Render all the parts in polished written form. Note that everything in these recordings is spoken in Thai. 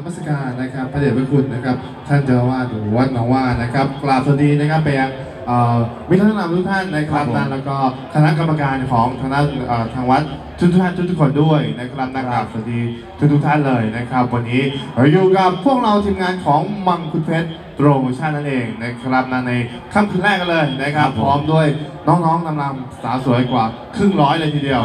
นมัสการนะครับพระเดชพระคุณนะครับท่านเจ้าอาวาสวัดหนองว่านะครับกราบสวัสดีนะครับไปยังวิทยาลัยทุกท่านนะครับแล้วก็คณะกรรมการของทางด้านทางวัดทุกท่านทุกคนด้วยนะครับนะครับสวัสดีทุกท่านเลยนะครับวันนี้อยู่กับพวกเราทีมงานของมังคุดเพชรโปรโมชั่นนั่นเองนะครับในค่ำคืนแรกกันเลยนะครับพร้อมด้วยน้องๆนำๆสาวสวยกว่าครึ่งร้อยเลยทีเดียว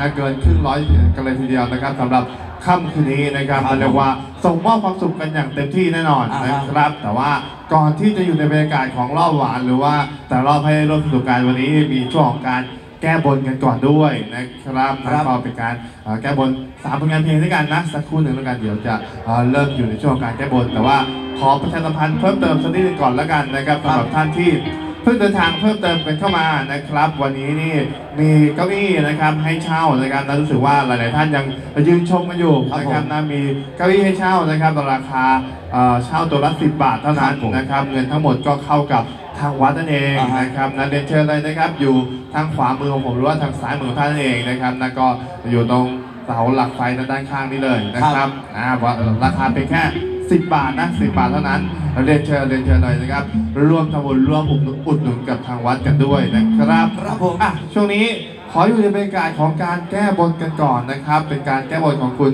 นะเกินครึ่งร้อยกันเลยทีเดียวนะครับสำหรับค่ำคืนนี้นะครับเรียกว่าส่งมอบความสุขกันอย่างเต็มที่แน่นอนนะครับแต่ว่าก่อนที่จะอยู่ในบรรยากาศของรอบหวานหรือว่าแต่รอบให้ร่วมสนุกกันวันนี้มีช่วงของการแก้บนกันก่อนด้วยนะครับแล้วก็เป็นการแก้บน3ผลงานเพลงด้วยกันนะสักครู่หนึ่งแล้วกันเดี๋ยวจะเริ่มอยู่ในช่วงการแก้บนแต่ว่าขอประชาสัมพันธ์เพิ่มเติมสักนิดก่อนแล้วกันนะครับสำหรับท่านที่เพิ่มเดินทางเพิ่มเติมเป็นเข้ามานะครับวันนี้นี่มีเก้าอี้นะครับให้เช่านะครับรู้สึกว่าหลายๆท่านยังยืนชมมาอยู่นะครับนะมีเก้าอี้ให้เช่านะครับราคาเช่าตัวละ10 บาทเท่านั้นนะครับเงินทั้งหมดก็เข้ากับทางวัดนั่นเองนะครับนะเรียนเชิญเลยนะครับอยู่ทางขวามือของผมหรือว่าทางซ้ายมือท่านนั่นเองนะครับนะก็อยู่ตรงเสาหลักไฟด้านข้างนี้เลยนะครับราคาเป็นแค่10 บาทนะ10 บาทเท่านั้นเรียนเชิญหน่อยนะครับร่วมทำบุญร่วมอุดหนุนกับทางวัดกันด้วยนะครับครับผมช่วงนี้ขออยู่ในบรรยากาศของการแก้บนกันก่อนนะครับเป็นการแก้บนของคุณ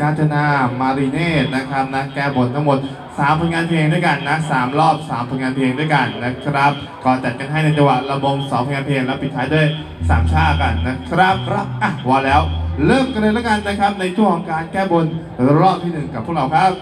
กาญจนามารีเนตนะครับนะแก้บนทั้งหมด3ผลงานเพลงด้วยกันนะ3รอบ3ผลงานเพลงด้วยกันนะครับก่อนจัดกันให้ในจังหวะระบม2ผลงานเพลงแล้วปิดท้ายด้วย3ชากันนะครับครับว่าแล้วเริ่มกันเลยแล้วกันนะครับในช่วงของการแก้บนรอบที่1กับพวกเราครับ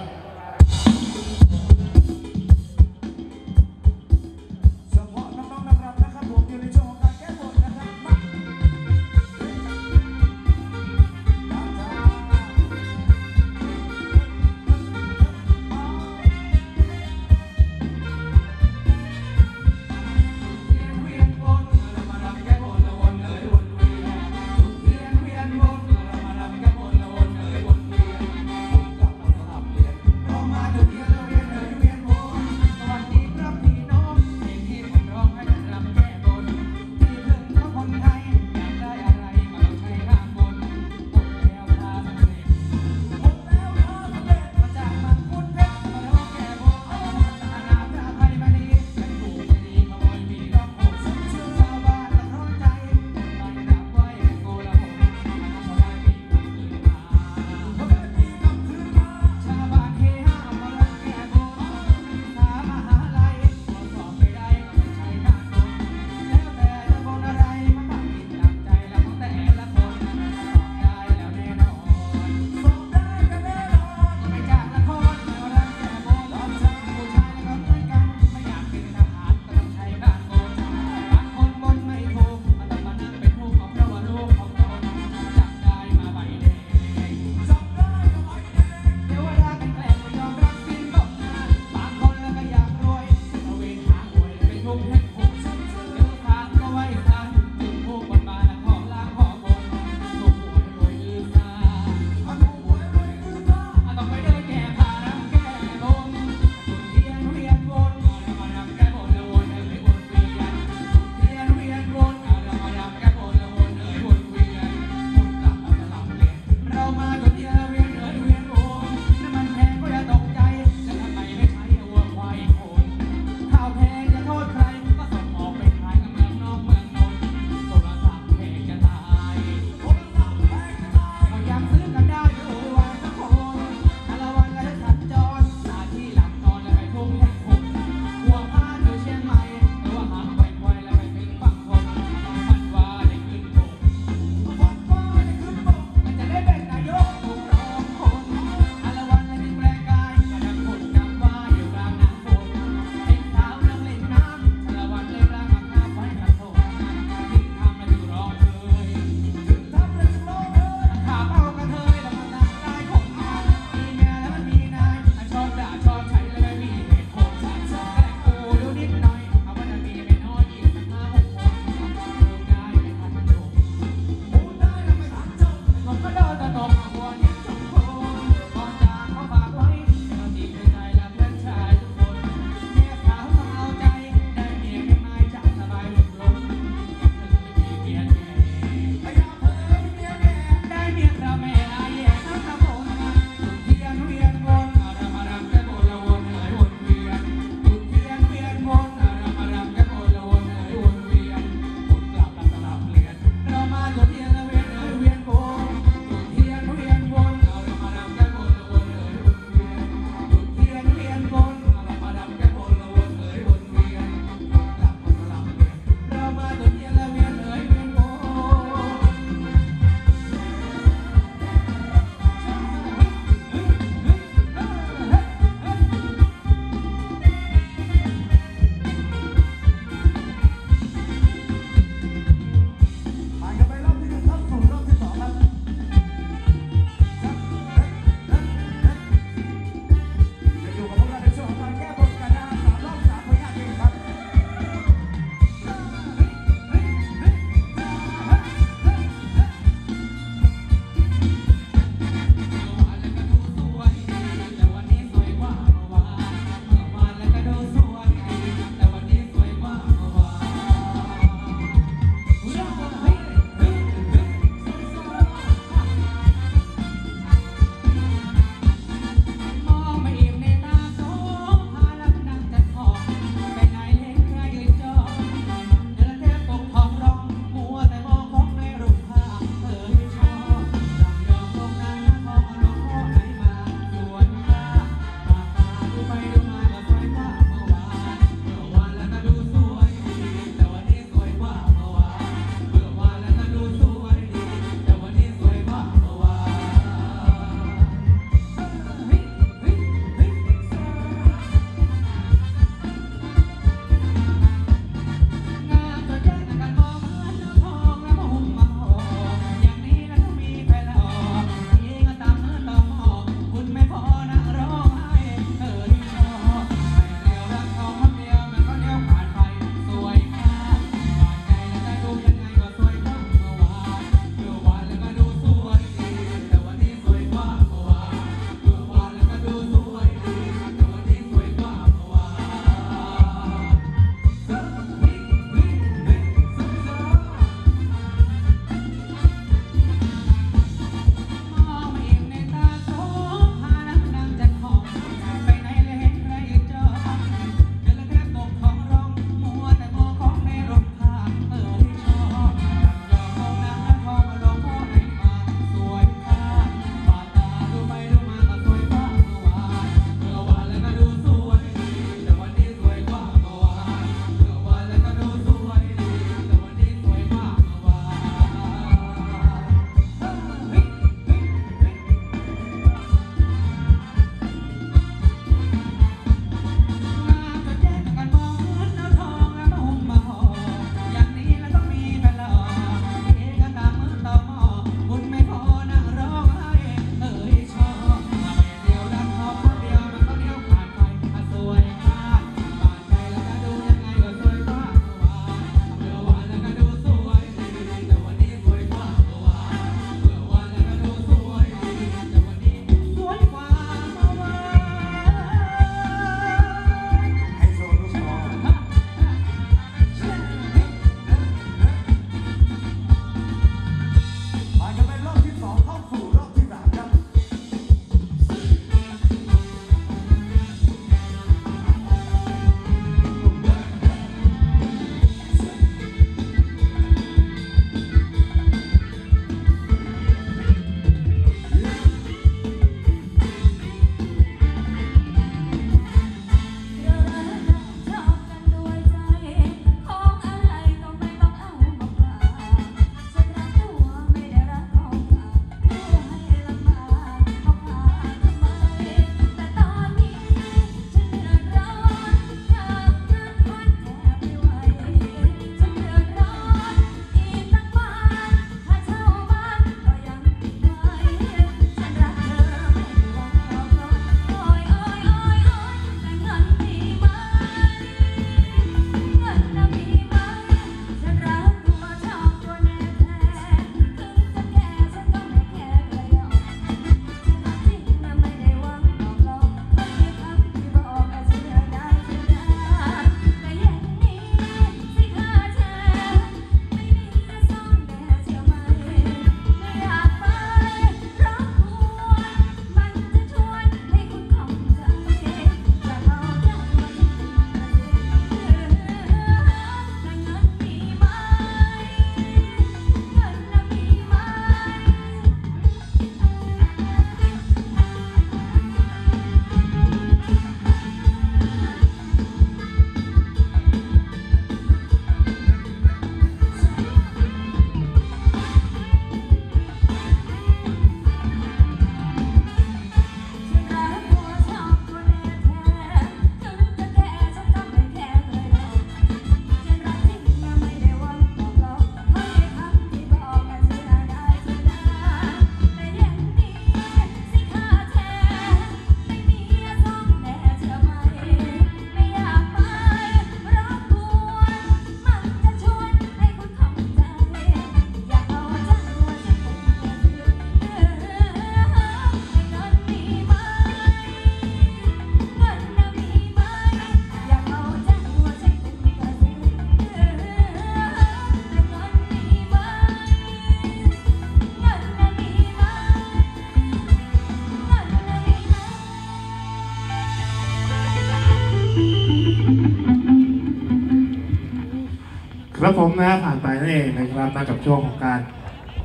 ครับผมนะผ่านไปนั่นเองนะครับมากับช่วงของการ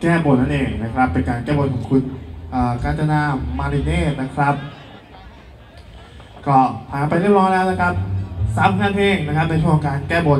แก้บนนั่นเองนะครับเป็นการแก้บนของคุณกาญจนามาริเน่นะครับก็ผ่านไปเรียบร้อยแล้วนะครับ3 งานเพลงนะครับในช่วงการแก้บน